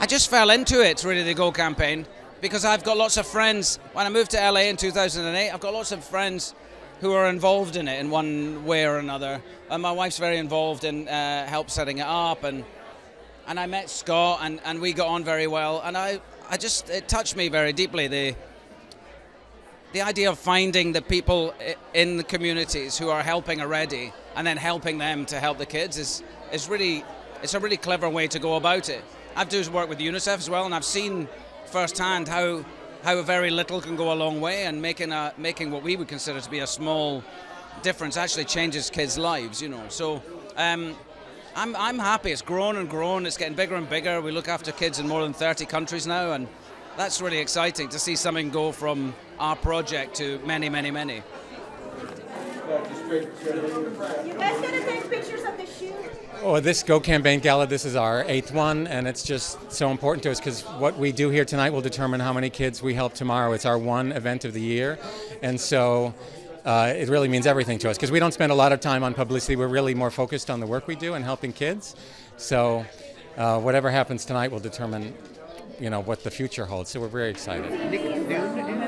I just fell into it, really, the GO Campaign, because I've got lots of friends. When I moved to LA in 2008, I've got lots of friends who are involved in it in one way or another. And my wife's very involved in help setting it up, and I met Scott, and we got on very well. And I just, it touched me very deeply, the idea of finding the people in the communities who are helping already, and then helping them to help the kids is really, it's a really clever way to go about it. I've done work with UNICEF as well, and I've seen firsthand how very little can go a long way, and making what we would consider to be a small difference actually changes kids' lives, you know. So I'm happy. It's grown and grown. It's getting bigger and bigger. We look after kids in more than 30 countries now, and that's really exciting to see something go from our project to many, many, many. You guys gotta take pictures of the shoes. Oh, this GO Campaign Gala, this is our 8th one, and it's just so important to us because what we do here tonight will determine how many kids we help tomorrow. It's our one event of the year, and so it really means everything to us because we don't spend a lot of time on publicity. We're really more focused on the work we do and helping kids. So whatever happens tonight will determine, you know, what the future holds. So we're very excited.